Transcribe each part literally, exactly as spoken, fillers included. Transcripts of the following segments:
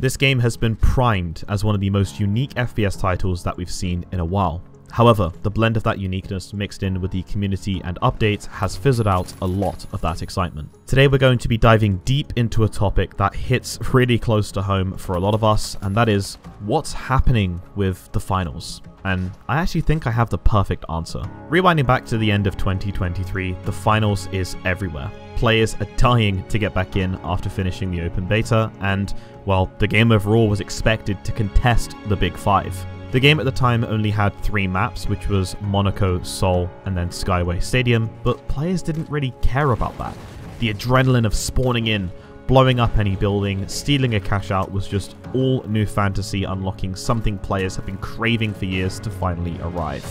This game has been primed as one of the most unique F P S titles that we've seen in a while. However, the blend of that uniqueness mixed in with the community and updates has fizzled out a lot of that excitement. Today we're going to be diving deep into a topic that hits really close to home for a lot of us, and that is what's happening with the finals. And I actually think I have the perfect answer. Rewinding back to the end of twenty twenty-three, the finals is everywhere. Players are dying to get back in after finishing the open beta, and, well, the game overall was expected to contest the big five. The game at the time only had three maps, which was Monaco, Seoul, and then Skyway Stadium, but players didn't really care about that. The adrenaline of spawning in, blowing up any building, stealing a cash out was just all new fantasy, unlocking something players have been craving for years to finally arrive.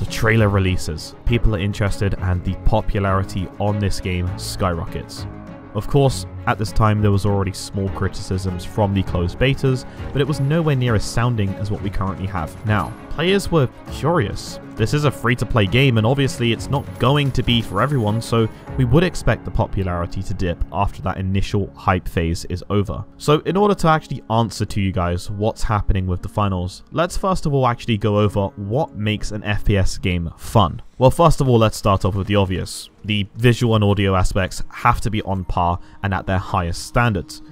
The trailer releases, people are interested, and the popularity on this game skyrockets. Of course, at this time there was already small criticisms from the closed betas, but it was nowhere near as sounding as what we currently have now. Players were curious. This is a free-to-play game, and obviously it's not going to be for everyone, so we would expect the popularity to dip after that initial hype phase is over. So in order to actually answer to you guys what's happening with the finals, let's first of all actually go over what makes an F P S game fun. Well, first of all, let's start off with the obvious. The visual and audio aspects have to be on par and at their highest standards.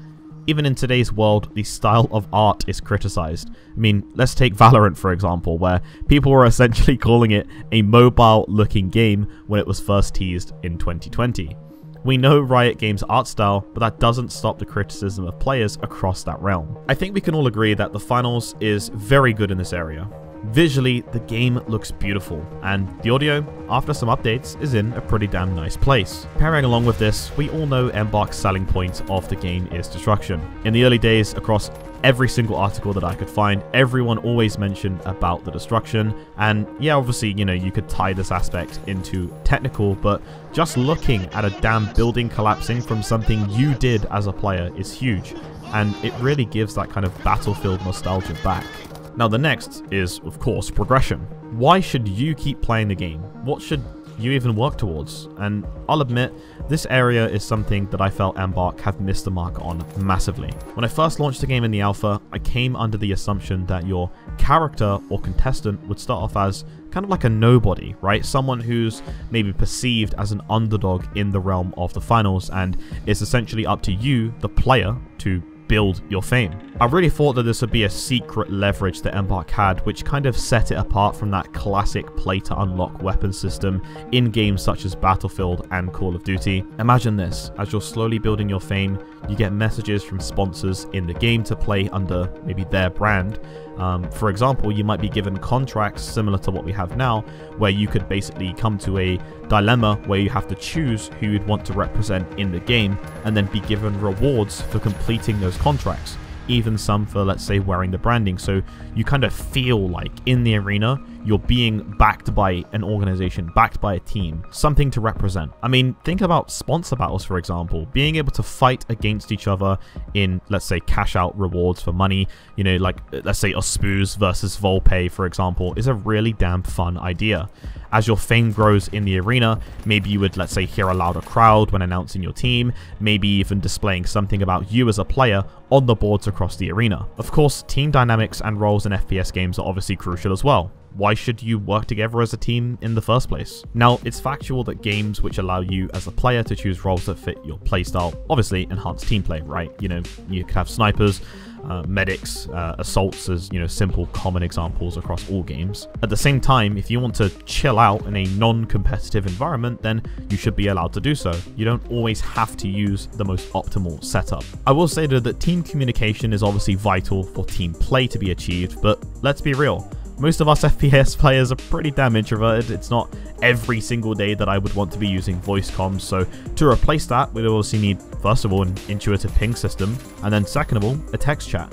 Even in today's world, the style of art is criticized. I mean, let's take Valorant for example, where people were essentially calling it a mobile-looking game when it was first teased in twenty twenty. We know Riot Games' art style, but that doesn't stop the criticism of players across that realm. I think we can all agree that the finals is very good in this area. Visually, the game looks beautiful, and the audio, after some updates, is in a pretty damn nice place. Pairing along with this, we all know Embark's selling point of the game is destruction. In the early days, across every single article that I could find, everyone always mentioned about the destruction, and yeah, obviously, you know, you could tie this aspect into technical, but just looking at a damn building collapsing from something you did as a player is huge, and it really gives that kind of Battlefield nostalgia back. Now the next is, of course, progression. Why should you keep playing the game? What should you even work towards? And I'll admit, this area is something that I felt Embark have missed the mark on massively. When I first launched the game in the alpha, I came under the assumption that your character or contestant would start off as kind of like a nobody, right? Someone who's maybe perceived as an underdog in the realm of the finals, and it's essentially up to you, the player, to build your fame. I really thought that this would be a secret leverage that Embark had, which kind of set it apart from that classic play to unlock weapon system in games such as Battlefield and Call of Duty. Imagine this, as you're slowly building your fame, you get messages from sponsors in the game to play under maybe their brand. Um, for example, you might be given contracts similar to what we have now, where you could basically come to a dilemma where you have to choose who you'd want to represent in the game, and then be given rewards for completing those contracts, even some for, let's say, wearing the branding. So you kind of feel like in the arena you're being backed by an organization, backed by a team, something to represent. I mean, think about sponsor battles, for example, being able to fight against each other in, let's say, cash out rewards for money, you know, like, let's say, Ospoos versus Volpe, for example, is a really damn fun idea. As your fame grows in the arena, maybe you would, let's say, hear a louder crowd when announcing your team, maybe even displaying something about you as a player on the boards across the arena. Of course, team dynamics and roles in F P S games are obviously crucial as well. Why should you work together as a team in the first place? Now, it's factual that games which allow you as a player to choose roles that fit your playstyle obviously enhance team play, right? You know, you could have snipers, Uh, medics, uh, assaults as, you know, simple common examples across all games. At the same time, if you want to chill out in a non-competitive environment, then you should be allowed to do so. You don't always have to use the most optimal setup. I will say though that team communication is obviously vital for team play to be achieved, but let's be real. Most of us F P S players are pretty damn introverted. It's not every single day that I would want to be using voice comms, so to replace that, we'd obviously need, first of all, an intuitive ping system, and then second of all, a text chat.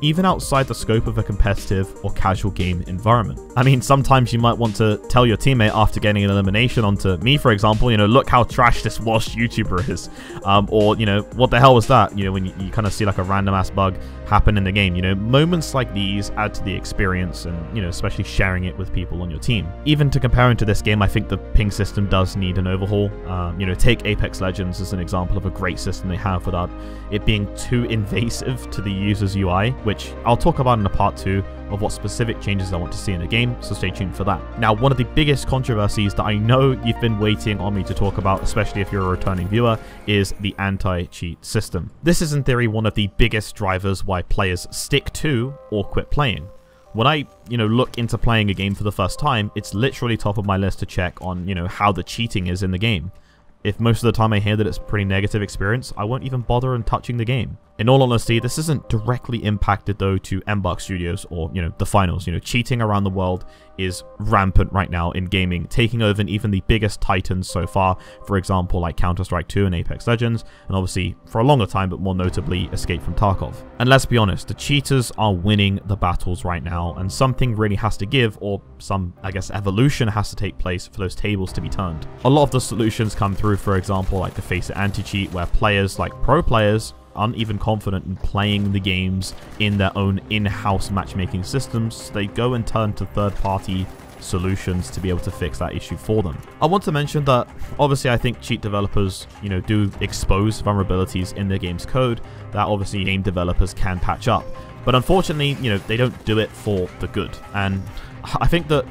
even outside the scope of a competitive or casual game environment. I mean, sometimes you might want to tell your teammate after getting an elimination onto me, for example, you know, look how trash this Welsh YouTuber is. Um, or, you know, what the hell was that? You know, when you, you kind of see like a random ass bug happen in the game, you know, moments like these add to the experience and, you know, especially sharing it with people on your team. Even to compare into this game, I think the ping system does need an overhaul. Um, you know, take Apex Legends as an example of a great system they have without it being too invasive to the user's U I, which I'll talk about in a part two of what specific changes I want to see in the game, so stay tuned for that. Now, one of the biggest controversies that I know you've been waiting on me to talk about, especially if you're a returning viewer, is the anti-cheat system. This is in theory one of the biggest drivers why players stick to or quit playing. When I, you know, look into playing a game for the first time, it's literally top of my list to check on, you know, how the cheating is in the game. If most of the time I hear that it's a pretty negative experience, I won't even bother in touching the game. In all honesty, this isn't directly impacted though to Embark Studios or, you know, The Finals. You know, cheating around the world is rampant right now in gaming, taking over even the biggest titans so far, for example like Counter-Strike two and Apex Legends, and obviously for a longer time, but more notably Escape from Tarkov. And let's be honest, the cheaters are winning the battles right now, and something really has to give, or some, I guess, evolution has to take place for those tables to be turned. A lot of the solutions come through, for example, like the Faceit anti-cheat, where players, like pro players, aren't even confident in playing the games in their own in-house matchmaking systems, so they go and turn to third-party solutions to be able to fix that issue for them. I want to mention that obviously I think cheat developers, you know, do expose vulnerabilities in their game's code that obviously game developers can patch up, but unfortunately, you know, they don't do it for the good, and I think that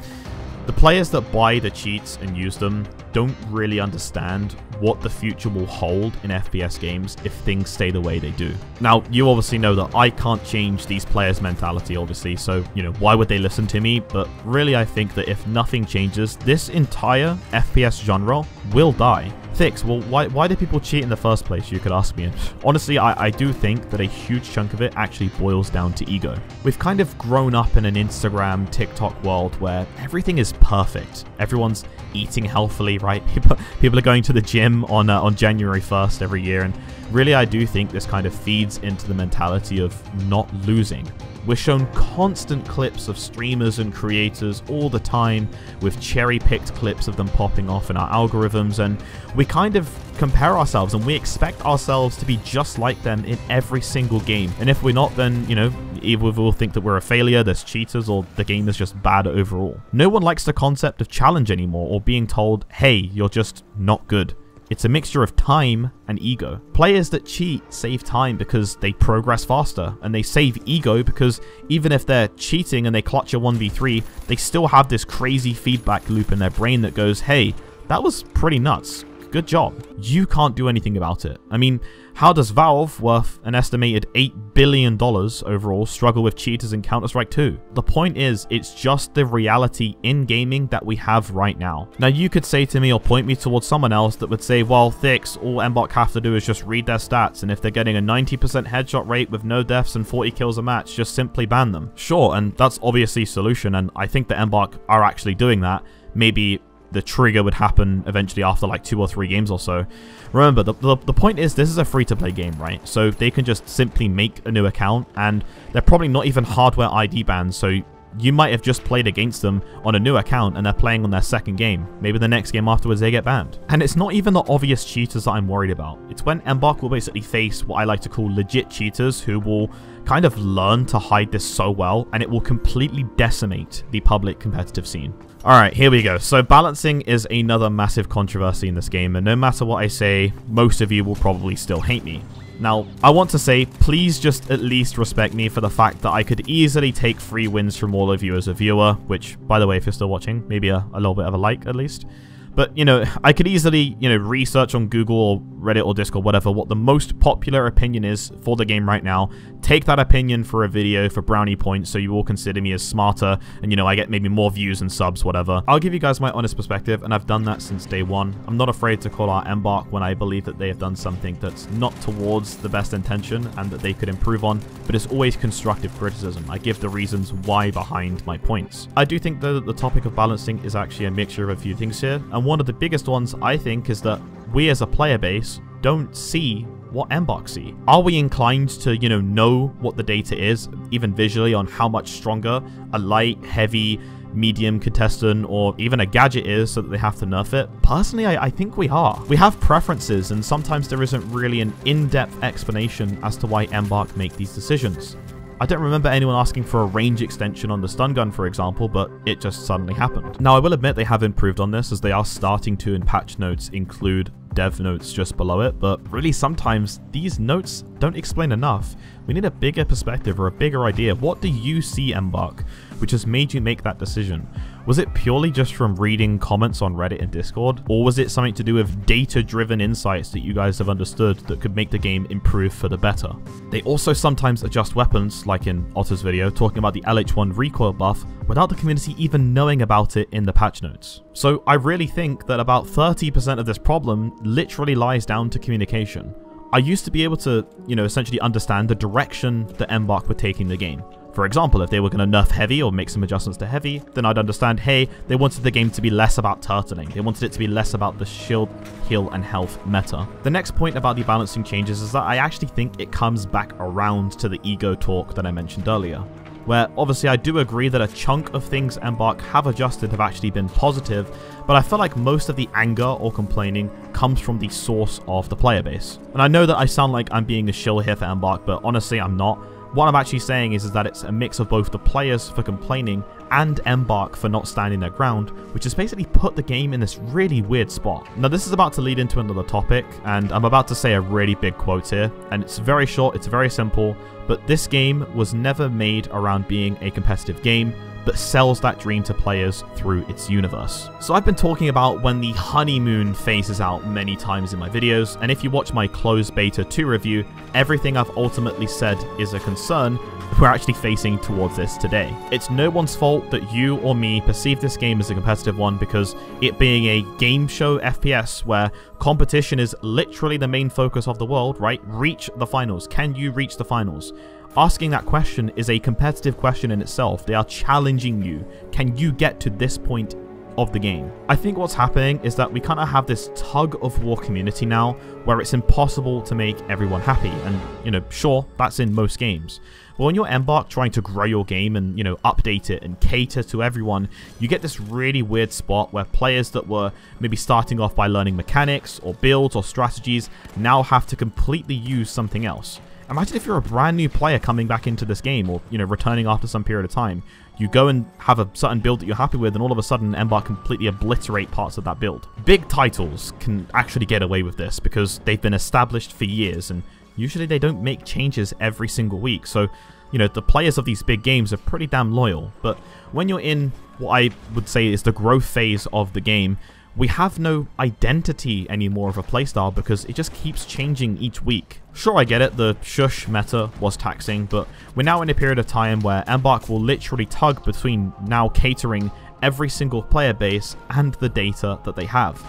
the players that buy the cheats and use them don't really understand what the future will hold in F P S games if things stay the way they do. Now, you obviously know that I can't change these players' mentality, obviously, so, you know, why would they listen to me? But really, I think that if nothing changes, this entire F P S genre will die. THiiXY, well, why, why do people cheat in the first place, you could ask me. Honestly, I, I do think that a huge chunk of it actually boils down to ego. We've kind of grown up in an Instagram, TikTok world where everything is perfect. Everyone's eating healthily, right? People, people are going to the gym on, uh, on January first every year, and really I do think this kind of feeds into the mentality of not losing. We're shown constant clips of streamers and creators all the time, with cherry-picked clips of them popping off in our algorithms, and we kind of compare ourselves and we expect ourselves to be just like them in every single game. And if we're not, then, you know, either we'll think that we're a failure, there's cheaters, or the game is just bad overall. No one likes the concept of challenge anymore, or being told, hey, you're just not good. It's a mixture of time and ego. Players that cheat save time because they progress faster, and they save ego because even if they're cheating and they clutch a one v three, they still have this crazy feedback loop in their brain that goes, hey, that was pretty nuts. Good job. You can't do anything about it. I mean, how does Valve, worth an estimated eight billion dollars overall, struggle with cheaters in Counter-Strike two? The point is, it's just the reality in gaming that we have right now. Now, you could say to me or point me towards someone else that would say, well, THiiXY, all Embark have to do is just read their stats, and if they're getting a ninety percent headshot rate with no deaths and forty kills a match, just simply ban them. Sure, and that's obviously a solution, and I think that Embark are actually doing that. Maybe the trigger would happen eventually after like two or three games or so. Remember, the, the, the point is this is a free-to-play game, right? So they can just simply make a new account, and they're probably not even hardware I D banned, so you might have just played against them on a new account and they're playing on their second game. Maybe the next game afterwards they get banned. And it's not even the obvious cheaters that I'm worried about. It's when Embark will basically face what I like to call legit cheaters who will kind of learn to hide this so well, and it will completely decimate the public competitive scene. Alright, here we go. So balancing is another massive controversy in this game, and no matter what I say, most of you will probably still hate me. Now, I want to say, please just at least respect me for the fact that I could easily take free wins from all of you as a viewer, which, by the way, if you're still watching, maybe a, a little bit of a like at least. But, you know, I could easily, you know, research on Google or Reddit or Discord, whatever, what the most popular opinion is for the game right now. Take that opinion for a video for brownie points, so you all consider me as smarter and, you know, I get maybe more views and subs, whatever. I'll give you guys my honest perspective, and I've done that since day one. I'm not afraid to call out Embark when I believe that they have done something that's not towards the best intention and that they could improve on, but it's always constructive criticism. I give the reasons why behind my points. I do think, though, that the topic of balancing is actually a mixture of a few things here, and one of the biggest ones, I think, is that we as a player base don't see what Embark see. Are we inclined to, you know, know what the data is, even visually, on how much stronger a light, heavy, medium contestant or even a gadget is so that they have to nerf it? Personally, I, I think we are. We have preferences, and sometimes there isn't really an in-depth explanation as to why Embark make these decisions. I don't remember anyone asking for a range extension on the stun gun, for example, but it just suddenly happened. Now, I will admit they have improved on this, as they are starting to, in patch notes, include dev notes just below it, but really sometimes these notes don't explain enough. We need a bigger perspective or a bigger idea. What do you see, Embark, which has made you make that decision? Was it purely just from reading comments on Reddit and Discord, or was it something to do with data-driven insights that you guys have understood that could make the game improve for the better? They also sometimes adjust weapons, like in Otter's video, talking about the L H one recoil buff without the community even knowing about it in the patch notes. So I really think that about thirty percent of this problem literally lies down to communication. I used to be able to, you know, essentially understand the direction that Embark were taking the game. For example, if they were going to nerf heavy or make some adjustments to heavy, then I'd understand, hey, they wanted the game to be less about turtling. They wanted it to be less about the shield, heal, and health meta. The next point about the balancing changes is that I actually think it comes back around to the ego talk that I mentioned earlier, where obviously I do agree that a chunk of things Embark have adjusted have actually been positive, but I feel like most of the anger or complaining comes from the source of the player base. And I know that I sound like I'm being a shill here for Embark, but honestly, I'm not. What I'm actually saying is, is that it's a mix of both the players for complaining and Embark for not standing their ground, which has basically put the game in this really weird spot. Now, this is about to lead into another topic, and I'm about to say a really big quote here, and it's very short, it's very simple, but this game was never made around being a competitive game, but sells that dream to players through its universe. So I've been talking about when the honeymoon phases out many times in my videos, and if you watch my closed beta two review, everything I've ultimately said is a concern we're actually facing towards this today. It's no one's fault that you or me perceive this game as a competitive one, because it being a game show F P S where competition is literally the main focus of the world, right? Reach the finals. Can you reach the finals? Asking that question is a competitive question in itself. They are challenging you. Can you get to this point of the game? I think what's happening is that we kind of have this tug of war community now where it's impossible to make everyone happy. And, you know, sure, that's in most games. But when you're Embark trying to grow your game and, you know, update it and cater to everyone, you get this really weird spot where players that were maybe starting off by learning mechanics or builds or strategies now have to completely use something else. Imagine if you're a brand new player coming back into this game, or, you know, returning after some period of time. You go and have a certain build that you're happy with, and all of a sudden Embark completely obliterate parts of that build. Big titles can actually get away with this because they've been established for years, and usually they don't make changes every single week. So, you know, the players of these big games are pretty damn loyal. But when you're in what I would say is the growth phase of the game, we have no identity anymore of a playstyle because it just keeps changing each week. Sure, I get it, the shush meta was taxing, but we're now in a period of time where Embark will literally tug between now catering every single player base and the data that they have.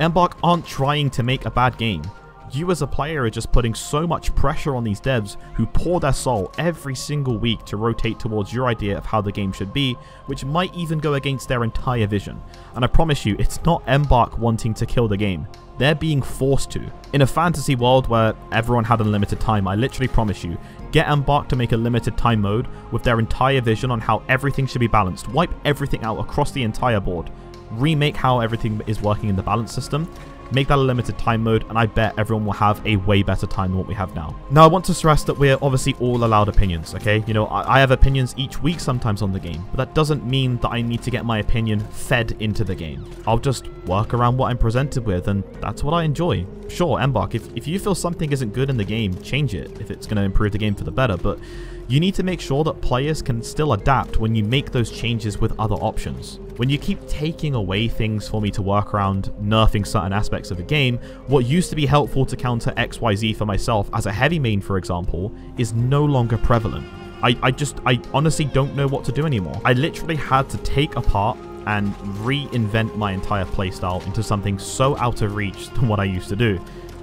Embark aren't trying to make a bad game. You as a player are just putting so much pressure on these devs who pour their soul every single week to rotate towards your idea of how the game should be, which might even go against their entire vision. And I promise you, it's not Embark wanting to kill the game. They're being forced to. In a fantasy world where everyone had unlimited time, I literally promise you, get Embark to make a limited time mode with their entire vision on how everything should be balanced. Wipe everything out across the entire board. Remake how everything is working in the balance system. Make that a limited time mode, and I bet everyone will have a way better time than what we have now. Now, I want to stress that we're obviously all allowed opinions, okay? You know, I, I have opinions each week sometimes on the game, but that doesn't mean that I need to get my opinion fed into the game. I'll just work around what I'm presented with, and that's what I enjoy. Sure, Embark, if, if you feel something isn't good in the game, change it if it's going to improve the game for the better, but you need to make sure that players can still adapt when you make those changes with other options. When you keep taking away things for me to work around, nerfing certain aspects of a game, what used to be helpful to counter X Y Z for myself as a heavy main, for example, is no longer prevalent. I, I just, I honestly don't know what to do anymore. I literally had to take apart and reinvent my entire playstyle into something so out of reach than what I used to do.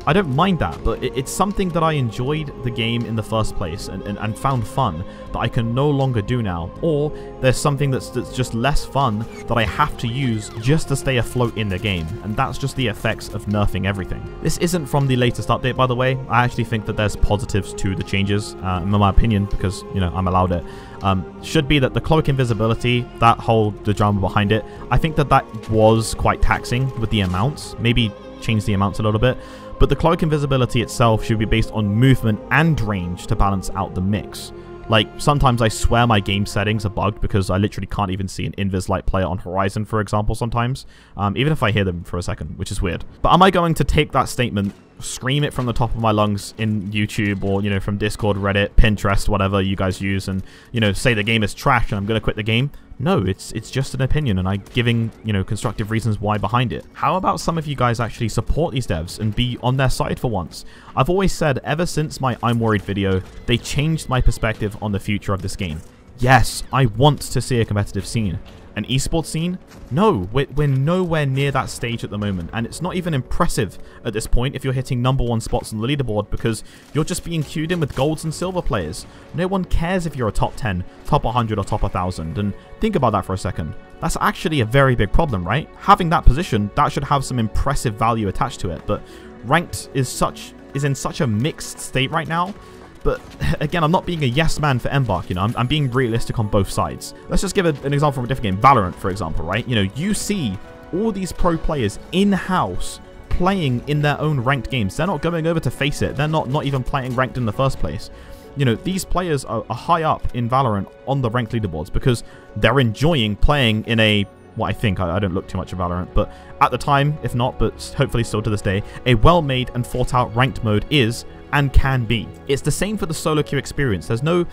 I don't mind that, but it, it's something that I enjoyed the game in the first place and, and, and found fun that I can no longer do now. Or there's something that's, that's just less fun that I have to use just to stay afloat in the game, and that's just the effects of nerfing everything. This isn't from the latest update, by the way. I actually think that there's positives to the changes, uh, in my opinion, because, you know, I'm allowed it. Um, should be that the cloak invisibility, that whole the drama behind it, I think that that was quite taxing with the amounts. Maybe change the amounts a little bit. But the cloak invisibility itself should be based on movement and range to balance out the mix. Like, sometimes I swear my game settings are bugged because I literally can't even see an invis-light player on Horizon, for example, sometimes. Um, even if I hear them for a second, which is weird. But am I going to take that statement, scream it from the top of my lungs in YouTube or, you know, from Discord, Reddit, Pinterest, whatever you guys use, and, you know, say the game is trash and I'm going to quit the game? No, it's it's just an opinion, and I'm giving, you know, constructive reasons why behind it. How about some of you guys actually support these devs and be on their side for once? I've always said, ever since my I'm Worried video, they changed my perspective on the future of this game. Yes, I want to see a competitive scene. An esports scene? No, we're, we're nowhere near that stage at the moment, and it's not even impressive at this point if you're hitting number one spots on the leaderboard because you're just being queued in with golds and silver players. No one cares if you're a top ten, top one hundred, or top one thousand, and think about that for a second. That's actually a very big problem, right? Having that position, that should have some impressive value attached to it, but ranked is such is in such a mixed state right now. But again, I'm not being a yes man for Embark, you know, I'm, I'm being realistic on both sides. Let's just give a, an example from a different game, Valorant, for example, right? You know, you see all these pro players in-house playing in their own ranked games. They're not going over to Faceit, they're not, not even playing ranked in the first place. You know, these players are, are high up in Valorant on the ranked leaderboards because they're enjoying playing in a... Well, I think, I, I don't look too much at Valorant, but at the time, if not, but hopefully still to this day, a well-made and thought-out ranked mode is... and can be. It's the same for the solo queue experience. There's no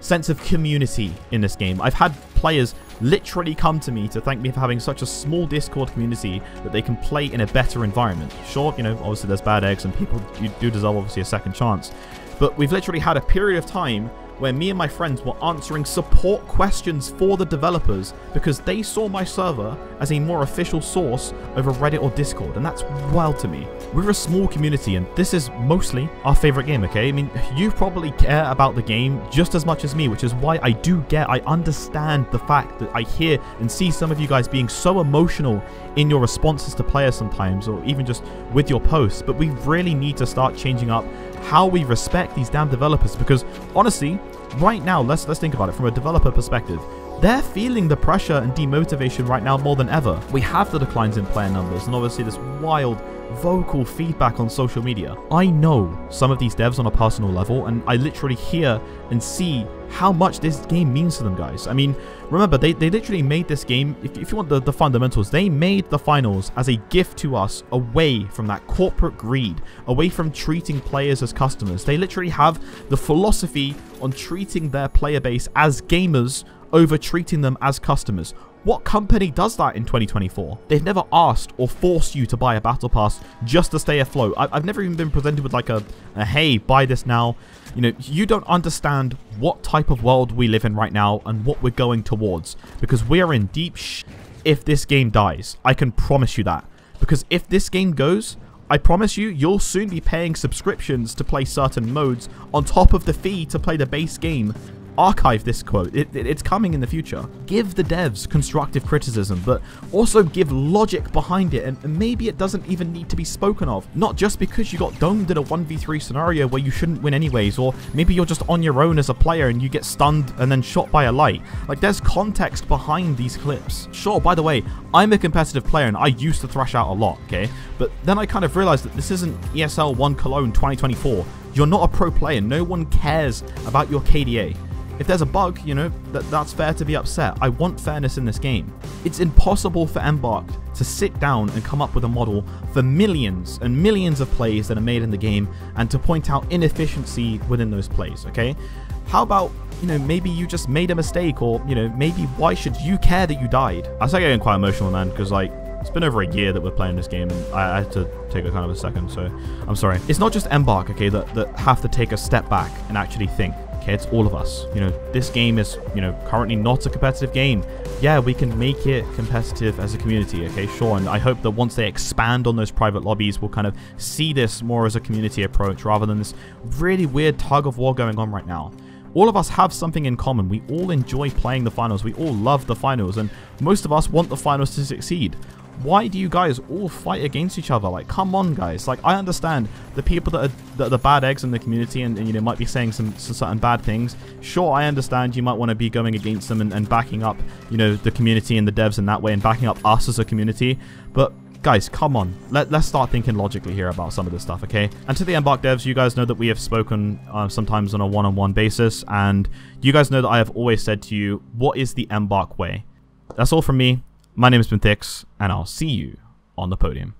sense of community in this game. I've had players literally come to me to thank me for having such a small Discord community that they can play in a better environment. Sure, you know, obviously there's bad eggs and people you do deserve obviously a second chance, but we've literally had a period of time where me and my friends were answering support questions for the developers because they saw my server as a more official source over Reddit or Discord, and that's wild to me. We're a small community, and this is mostly our favorite game, okay? I mean, you probably care about the game just as much as me, which is why I do get, I understand the fact that I hear and see some of you guys being so emotional in your responses to players sometimes, or even just with your posts, but we really need to start changing up how we respect these damn developers, because honestly, right now, let's let's think about it from a developer perspective. They're feeling the pressure and demotivation right now more than ever. We have the declines in player numbers and obviously this wild vocal feedback on social media. I know some of these devs on a personal level, and I literally hear and see how much this game means to them, guys. I mean, remember, they, they literally made this game, if, if you want the, the fundamentals, they made The Finals as a gift to us away from that corporate greed, away from treating players as customers. They literally have the philosophy on treating their player base as gamers over treating them as customers. What company does that in twenty twenty-four? They've never asked or forced you to buy a battle pass just to stay afloat. I've never even been presented with like a, a, hey, buy this now. You know, you don't understand what type of world we live in right now and what we're going towards, because we are in deep sh** if this game dies. I can promise you that. Because if this game goes, I promise you, you'll soon be paying subscriptions to play certain modes on top of the fee to play the base game. Archive this quote. It, it, it's coming in the future. Give the devs constructive criticism, but also give logic behind it, and, and maybe it doesn't even need to be spoken of. Not just because you got domed in a one v three scenario where you shouldn't win anyways, or maybe you're just on your own as a player and you get stunned and then shot by a light. Like, there's context behind these clips. Sure, by the way, I'm a competitive player and I used to thrash out a lot, okay? But then I kind of realized that this isn't E S L one Cologne twenty twenty-four. You're not a pro player. No one cares about your K D A. If there's a bug, you know, that, that's fair to be upset. I want fairness in this game. It's impossible for Embark to sit down and come up with a model for millions and millions of plays that are made in the game and to point out inefficiency within those plays, okay? How about, you know, maybe you just made a mistake, or, you know, maybe why should you care that you died? I started getting quite emotional, man, because, like, it's been over a year that we're playing this game, and I, I had to take a kind of a second, so I'm sorry. It's not just Embark, okay, that, that have to take a step back and actually think. Okay, it's all of us. You know, this game is, you know, currently not a competitive game. Yeah, we can make it competitive as a community. Okay, sure. And I hope that once they expand on those private lobbies, we'll kind of see this more as a community approach rather than this really weird tug of war going on right now. All of us have something in common. We all enjoy playing the finals. We all love the finals, and most of us want the finals to succeed. Why do you guys all fight against each other? Like, come on, guys. Like, I understand the people that are, that are the bad eggs in the community and, and, you know, might be saying some, some certain bad things. Sure, I understand you might want to be going against them and, and backing up, you know, the community and the devs in that way and backing up us as a community. But guys, come on. Let, let's start thinking logically here about some of this stuff, okay? And to the Embark devs, you guys know that we have spoken uh, sometimes on a one-on-one basis, and you guys know that I have always said to you, what is the Embark way? That's all from me. My name has been THiiXY, and I'll see you on the podium.